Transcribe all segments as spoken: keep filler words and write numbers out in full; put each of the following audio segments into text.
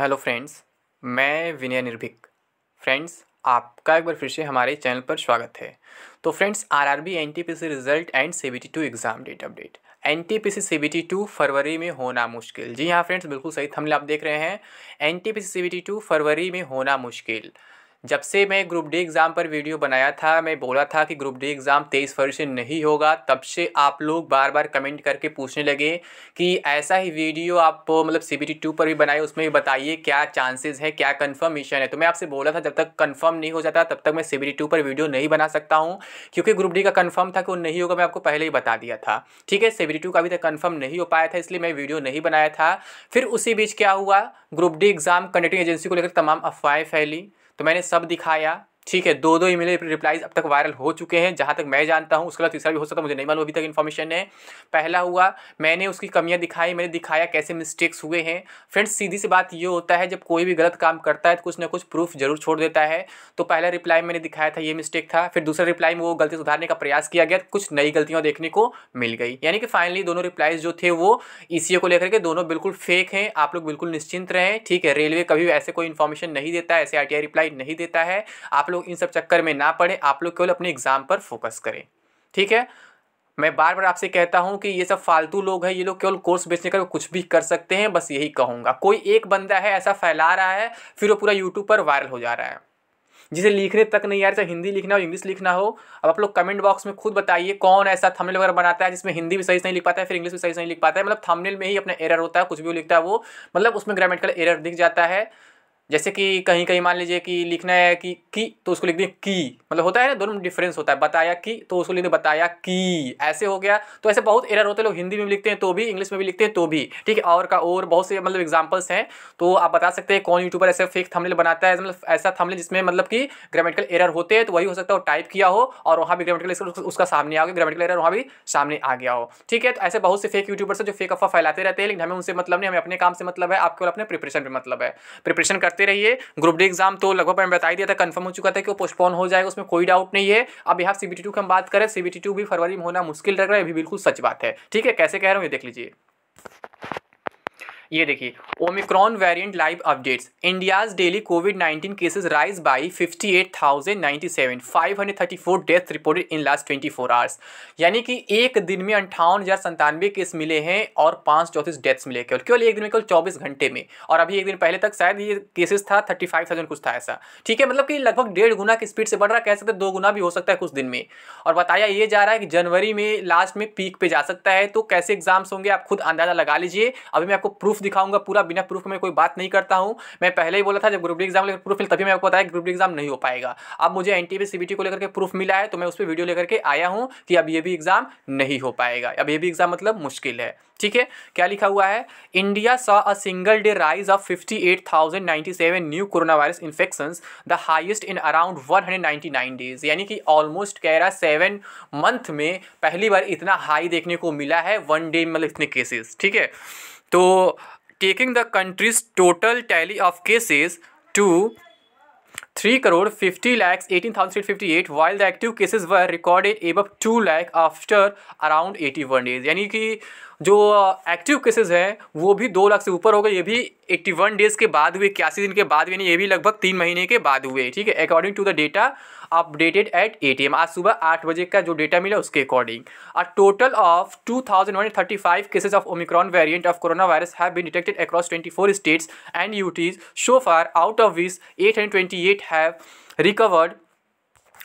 Hello friends, मैं विनय निर्भिक। Friends, आपका एक बार फिर से हमारे चैनल पर स्वागत है। तो friends, RRB NTPC result and CBT two exam date update. NTPC CBT two फरवरी में होना मुश्किल। जी हाँ फ्रेंड्स, बिल्कुल सही थंबनेल आप देख रहे हैं। एनटीपीसी सीबीटी टू फरवरी में होना मुश्किल। जब से मैं ग्रुप डी एग्ज़ाम पर वीडियो बनाया था, मैं बोला था कि ग्रुप डी एग्ज़ाम तेईस फरवरी से नहीं होगा, तब से आप लोग बार बार कमेंट करके पूछने लगे कि ऐसा ही वीडियो आप मतलब सीबीटी टू पर भी बनाए, उसमें भी बताइए क्या चांसेस है, क्या कंफर्मेशन है। तो मैं आपसे बोला था जब तक कंफर्म नहीं हो जाता तब तक मैं सीबीटी टू पर वीडियो नहीं बना सकता हूँ, क्योंकि ग्रुप डी का कन्फर्म था कि वो नहीं होगा, मैं आपको पहले ही बता दिया था। ठीक है, सीबीटी टू का अभी तक कन्फर्म नहीं हो पाया था, इसलिए मैं वीडियो नहीं बनाया था। फिर उसी बीच क्या हुआ, group D exam conducting agency को लेकर तमाम अफवाहें फैली, तो मैंने सब दिखाया। ठीक है, दो दो ईमेल रिप्लाईज अब तक वायरल हो चुके हैं जहाँ तक मैं जानता हूँ। उसके बाद तीसरा भी हो सकता है, मुझे नहीं मालूम, अभी तक इन्फॉर्मेशन है। पहला हुआ, मैंने उसकी कमियाँ दिखाई, मैंने दिखाया कैसे मिस्टेक्स हुए हैं। फ्रेंड्स, सीधी सी बात ये होता है जब कोई भी गलत काम करता है तो कुछ ना कुछ प्रूफ जरूर छोड़ देता है। तो पहला रिप्लाई मैंने दिखाया था ये मिस्टेक था, फिर दूसरा रिप्लाई में वो गलती सुधारने का प्रयास किया गया, कुछ नई गलतियाँ देखने को मिल गई। यानी कि फाइनली दोनों रिप्लाईज जो थे वो इसी को लेकर के दोनों बिल्कुल फेक हैं। आप लोग बिल्कुल निश्चिंत रहें। ठीक है, रेलवे कभी ऐसे कोई इन्फॉर्मेशन नहीं देता है, ऐसे आर टी आई रिप्लाई नहीं देता है। आप लोग इन सब चक्कर में ना पड़े, आप लोग केवल अपने एग्जाम पर फोकस करें। ठीक है, मैं बार बार आपसे कहता हूं कि ये सब फालतू लोग हैं, ये लोग केवल कोर्स बेचने का कुछ भी कर सकते हैं, बस यही कहूंगा। कोई एक बंदा है ऐसा फैला रहा है, फिर वो पूरा यूट्यूब पर वायरल हो जा रहा है, जिसे लिखने तक नहीं आ रहा, चाहे हिंदी लिखना हो इंग्लिश लिखना हो। अब आप लोग कमेंट बॉक्स में खुद बताइए कौन ऐसा थंबनेल वगैरह बनाता है जिसमें हिंदी भी सही से नहीं लिख पाता है, फिर इंग्लिश भी सही से नहीं लिख पाता है। मतलब थंबनेल में ही अपना एरर होता है, कुछ भी वो लिखता है, वो मतलब उसमें ग्रामेटिकल एरर दिख जाता है। जैसे कि कहीं कहीं मान लीजिए कि लिखना है कि की, तो उसको लिख दें की, मतलब होता है ना, दोनों में डिफरेंस होता है। बताया कि, तो उसको लिख दें बताया कि, ऐसे हो गया। तो ऐसे बहुत एरर होते हैं, लोग हिंदी में भी लिखते हैं तो भी, इंग्लिश में भी लिखते हैं तो भी। ठीक है, और का और बहुत से मतलब एग्जाम्पल्स हैं। तो आप बता सकते हैं कौन यूट्यूबर ऐसे फेक थंबनेल बनाता है, मतलब ऐसा थंबनेल जिसमें मतलब कि ग्रामेटिकल एरर होते हैं, तो वही हो सकता है वो टाइप किया हो और वहाँ भी ग्रामेटिकल उसका सामने आ गया, ग्रामेटिकल एरर वहाँ भी सामने आ गया हो। ठीक है, तो ऐसे बहुत से फेक यूट्यूबर्स हैं जो फेक अफवाह फैलाते रहते हैं, लेकिन हमें उनसे मतलब नहीं, हमें अपने काम से मतलब है। आपको अपने प्रिपरेशन पर मतलब है, प्रिपरेशन रहिए। ग्रुप डी एग्जाम तो लगभग मैंने बता दिया था, कंफर्म हो चुका था कि वो पोस्टपोन हो जाएगा, उसमें कोई डाउट नहीं है। अब यहाँ सीबीटी टू की हम बात करें, सीबीटी टू भी फरवरी में होना मुश्किल लग रहा है, अभी बिल्कुल सच बात है। ठीक है, कैसे कह रहा हूँ ये देख लीजिए। ये देखिए, Omicron variant live updates, India's daily Covid nineteen cases rise by fifty eight thousand ninety seven five hundred thirty four death reported in last twenty four hours. यानी कि एक दिन में अंठावन हज़ार संतानवे केस मिले हैं और पाँच चौंतीस डेथ्स मिले, केवल केवल एक दिन में, केवल चौबीस घंटे में। और अभी एक दिन पहले तक शायद ये केसेस था थर्टी फाइव थाउजेंड कुछ था ऐसा। ठीक है, मतलब कि लगभग डेढ़ गुना की स्पीड से बढ़ रहा है, कह सकते हैं दो गुना भी हो सकता है कुछ दिन में। और बताया ये जा रहा है कि जनवरी में लास्ट में पीक पे जा सकता है। तो कैसे एग्जाम्स होंगे आप खुद अंदाजा लगा लीजिए। अभी मैं आपको प्रूफ दिखाऊंगा पूरा, बिना प्रूफ में कोई बात नहीं करता हूं। मैं पहले ही बोला था जब ग्रुप डी एग्जाम लेकर प्रूफ मिला तभी मैं आपको बताया ग्रुप डी एग्जाम नहीं हो पाएगा। अब मुझे एनटीपीसी सीबीटी को लेकर के प्रूफ मिला है, तो मैं उस पर वीडियो लेकर के आया हूं कि अब ये भी एग्जाम नहीं हो पाएगा, अब ये भी एग्जाम मतलब मुश्किल है। ठीक है, क्या लिखा हुआ है, India saw a single day rise of fifty eight thousand ninety seven new corona virus infections, the highest in around one hundred ninety nine days. यानी कि ऑलमोस्ट कह रहा है सेवन मंथ में पहली बार इतना हाई देखने को मिला है, वन डे मतलब इतने केसेस। ठीक है, तो taking the country's total tally of cases to three crore fifty lakhs eighteen thousand three fifty eight while the active cases were recorded above two lakh after around eighty one days. यानी कि जो active cases हैं वो भी दो लाख से ऊपर हो गए, ये भी इक्यासी डेज़ के बाद हुए, इक्यासी दिन के बाद हुए, यानी ये भी लगभग तीन महीने के बाद हुए। ठीक है, according to the data updated at A T M, आज सुबह आठ बजे का जो डेटा मिला उसके according. A total of two thousand one hundred thirty five cases of Omicron variant of corona virus have been detected across twenty four states and UTs so far, out of which eight hundred twenty eight have recovered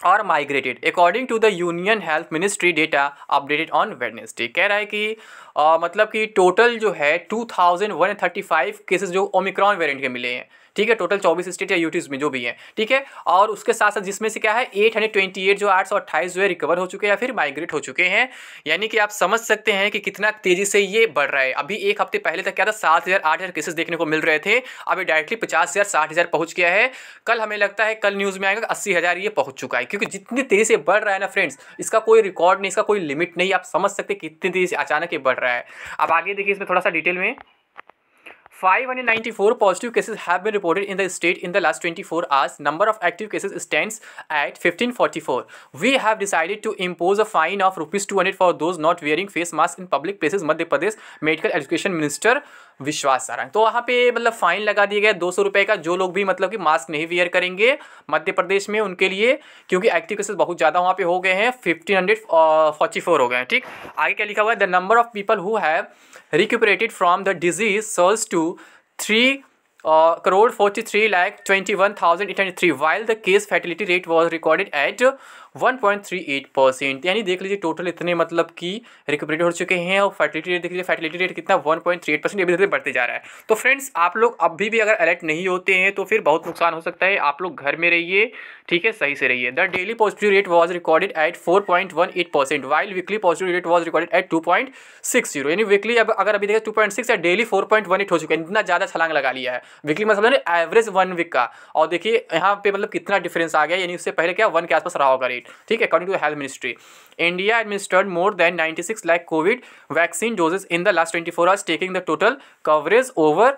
और migrated according to the union health ministry data updated on Wednesday. कह रहा है कि आ, मतलब कि total जो है two thousand one thirty five cases जो ओमिक्रॉन वेरिएंट के मिले हैं। ठीक है, टोटल चौबीस स्टेट या यूटीज में जो भी हैं। ठीक है, और उसके साथ साथ जिसमें से क्या है आठ सौ अट्ठाईस जो आठ सौ अट्ठाईस जो है रिकवर हो चुके हैं या फिर माइग्रेट हो चुके हैं। यानी कि आप समझ सकते हैं कि कितना तेजी से ये बढ़ रहा है। अभी एक हफ्ते पहले तक क्या था, सात हज़ार आठ हज़ार केसेस देखने को मिल रहे थे, अभी डायरेक्टली पचास हज़ार साठ हज़ार पहुँच गया है। कल हमें लगता है कल न्यूज़ में आएगा अस्सी हज़ार ये पहुँच चुका है, क्योंकि जितनी तेज़ी से बढ़ रहा है ना फ्रेंड्स, इसका कोई रिकॉर्ड नहीं, इसका कोई लिमिट नहीं। आप समझ सकते कितनी तेज़ी से अचानक ये बढ़ रहा है। अब आगे देखिए इसमें थोड़ा सा डिटेल में, five hundred ninety-four positive cases have been reported in the state in the last twenty-four hours. Number of active cases stands at fifteen forty-four. We have decided to impose a fine of rupees two hundred for those not wearing face masks in public places. Madhya Pradesh Medical Education Minister विश्वास सारंग। तो वहाँ पे मतलब fine लगा दिया गया दो सौ रुपये का, जो लोग भी मतलब कि मास्क नहीं वेयर करेंगे मध्य प्रदेश में उनके लिए, क्योंकि एक्टिव केसेस बहुत ज़्यादा वहाँ पे हो गए हैं, फिफ्टीन हंड्रेड फोर्टी फोर हो गए हैं। ठीक, आगे क्या लिखा हुआ है, the number of people who have recuperated from the disease surge to three crore forty three lakh twenty one thousand eight hundred three while the case fatality rate was recorded at one point three eight percent. यानी देख लीजिए total इतने मतलब कि रिकवरेट हो चुके हैं, और फैटिलिटी रेट देख लीजिए, फैटिलिटी रेट कितना one point three eight percent, ये भी धीरे धीरे बढ़ते जा रहा है। तो फ्रेंड्स आप लोग अभी भी अगर अलर्ट नहीं होते हैं तो फिर बहुत नुकसान हो सकता है। आप लोग घर में रहिए, ठीक है, सही से रहिए। The daily positive rate was recorded at four point one eight percent while weekly positive rate was recorded at two point six zero. यानी वीकली अब अगर अभी देखा टू पॉइंट सिक्स या daily four point one eight हो चुका है, इतना ज़्यादा छलांग लगा लिया है। वीकली मतलब एवरेज वन वीक का, और देखिए यहाँ पे मतलब कितना डिफरेंस आ गया, यानी उससे पहले क्या वन के आसपास रहा होगा रेट। ठीक है, according to health ministry, India administered more than ninety six lakh Covid vaccine doses in the last twenty four hours, taking the total coverage over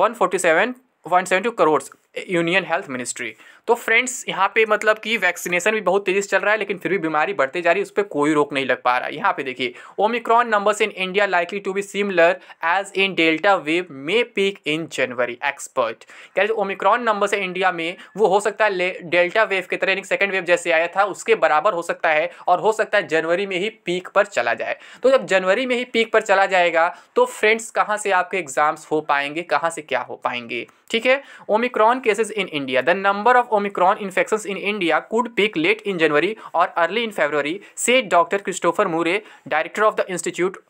one forty seven point seven two crore, union health ministry. तो friends यहाँ पे मतलब कि vaccination भी बहुत तेज़ी से चल रहा है, लेकिन फिर भी बीमारी बढ़ते जा रही है, उस पर कोई रोक नहीं लग पा रहा है। यहाँ पे देखिए, Omicron numbers in India likely to be similar as in Delta wave may peak in January, expert कह रहे ओमिक्रॉन नंबर्स है इंडिया में, वो हो सकता है डेल्टा वेव की तरह, यानी सेकेंड वेव जैसे आया था उसके बराबर हो सकता है, और हो सकता है जनवरी में ही पीक पर चला जाए। तो जब जनवरी में ही पीक पर चला जाएगा तो फ्रेंड्स कहाँ से आपके एग्जाम्स हो पाएंगे, कहाँ से क्या हो पाएंगे। ठीक है, Omicron cases in India, the number of Omicron infections in India could peak late in January और early in February, said doctor Christopher Murray, director of the institute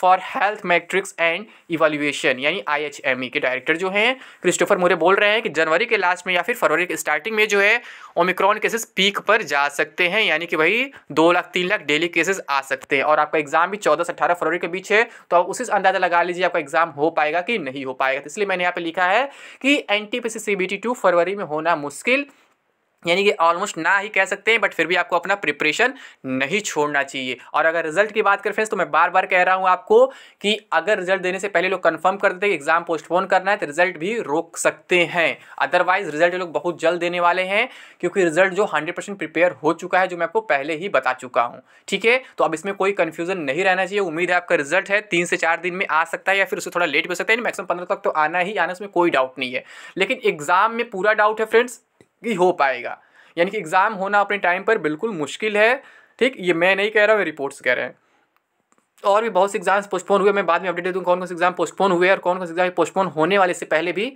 for health matrix and evaluation, यानी IHME के director जो हैं Christopher मुरे बोल रहे हैं कि जनवरी के लास्ट में या फिर फरवरी के स्टार्टिंग में जो है ओमिक्रॉन केसेस पीक पर जा सकते हैं, यानी कि भाई दो लाख तीन लाख डेली केसेस आ सकते हैं। और आपका एग्जाम भी चौदह से अठारह फरवरी के बीच है, तो आप उसी से अंदाजा लगा लीजिए आपका एग्जाम हो पाएगा कि नहीं हो पाएगा। इसलिए मैंने यहाँ पर लिखा है कि एनटीपीसी सीबीटी टू फरवरी में होना मुश्किल, यानी कि ऑलमोस्ट ना ही कह सकते हैं, बट फिर भी आपको अपना प्रिपरेशन नहीं छोड़ना चाहिए। और अगर रिजल्ट की बात करें फ्रेंड्स, तो मैं बार बार कह रहा हूं आपको कि अगर रिजल्ट देने से पहले लोग कंफर्म कर देते हैं कि एग्जाम पोस्टपोन करना है तो रिजल्ट भी रोक सकते हैं, अदरवाइज रिजल्ट लोग बहुत जल्द देने वाले हैं, क्योंकि रिजल्ट जो हंड्रेड परसेंट प्रिपेयर हो चुका है, जो मैं आपको पहले ही बता चुका हूँ। ठीक है, तो अब इसमें कोई कन्फ्यूजन नहीं रहना चाहिए। उम्मीद है आपका रिजल्ट है तीन से चार दिन में आ सकता है, या फिर उससे थोड़ा लेट भी हो सकता है, मैक्सिमम पंद्रह तक तो आना ही आना, उसमें कोई डाउट नहीं है। लेकिन एग्जाम में पूरा डाउट है फ्रेंड्स कि हो पाएगा, यानी कि एग्ज़ाम होना अपने टाइम पर बिल्कुल मुश्किल है। ठीक, ये मैं नहीं कह रहा हूँ, रिपोर्ट्स कह रहे हैं। और भी बहुत से एग्जाम्स पोस्टपोन हुए, मैं बाद में अपडेट दे दूँ कौन कौन से एग्जाम पोस्टपोन हुए और कौन कौन से एग्जाम पोस्टपोन होने वाले, से पहले भी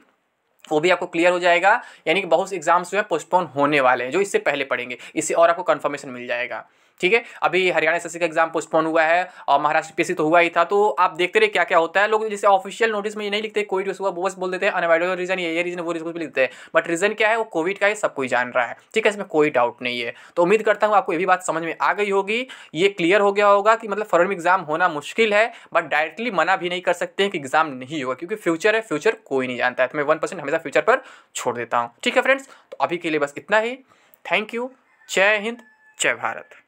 वो भी आपको क्लियर हो जाएगा। यानी कि बहुत से एग्जाम्स जो है पोस्टपोन होने वाले हैं, जो इससे पहले पड़ेंगे, इससे और आपको कंफर्मेशन मिल जाएगा। ठीक है, अभी हरियाणा एसएससी का एग्जाम पोस्टपोन हुआ है, और महाराष्ट्र पीएससी तो हुआ ही था। तो आप देखते रहे क्या क्या होता है। लोग जैसे ऑफिशियल नोटिस में ये नहीं लिखते कोविड हुआ, वो बस बोल देते हैं अनअवॉइडेबल रीजन, ये ये रीजन वो रीजन भी लिखते हैं, बट रीजन क्या है वो कोविड का ही सब कोई जान रहा है। ठीक है, इसमें कोई डाउट नहीं है। तो उम्मीद करता हूँ आपको ये भी बात समझ में आ गई होगी, ये क्लियर हो गया होगा कि मतलब फरवरी में एग्जाम होना मुश्किल है, बट डायरेक्टली मना भी नहीं कर सकते हैं कि एग्जाम नहीं होगा, क्योंकि फ्यूचर है, फ्यूचर कोई नहीं जानता है। तो मैं वन परसेंट हमेशा फ्यूचर पर छोड़ देता हूँ। ठीक है फ्रेंड्स, तो अभी के लिए बस इतना ही। थैंक यू, जय हिंद, जय भारत।